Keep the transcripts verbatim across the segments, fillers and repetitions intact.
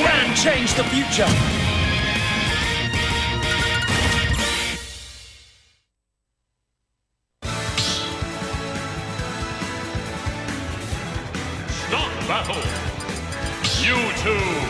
Ran changed the future. Stop battle. You two.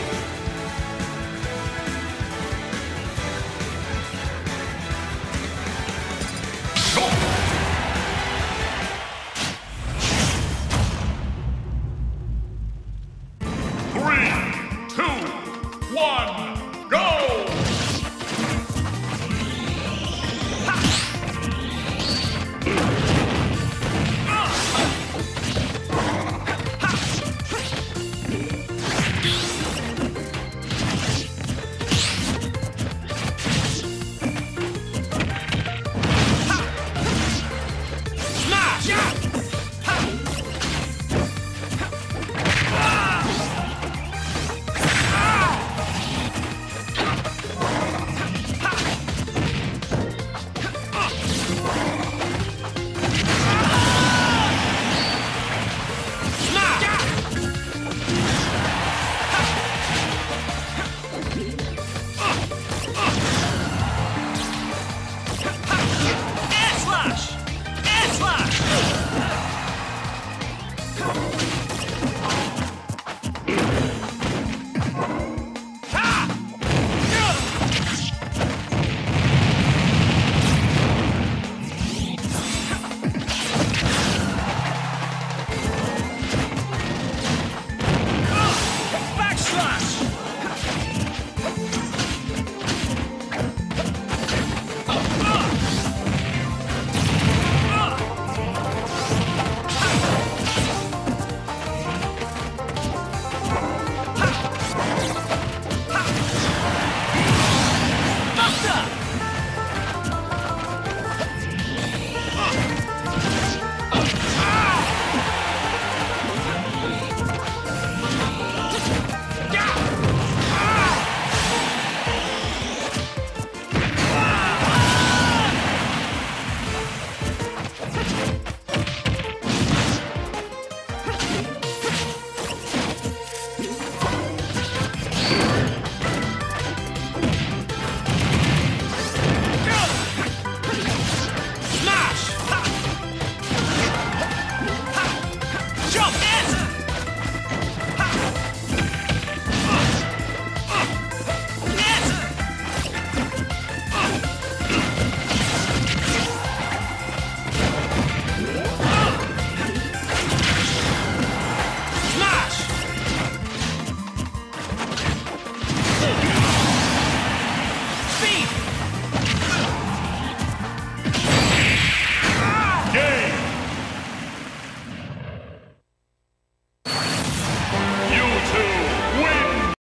Peace.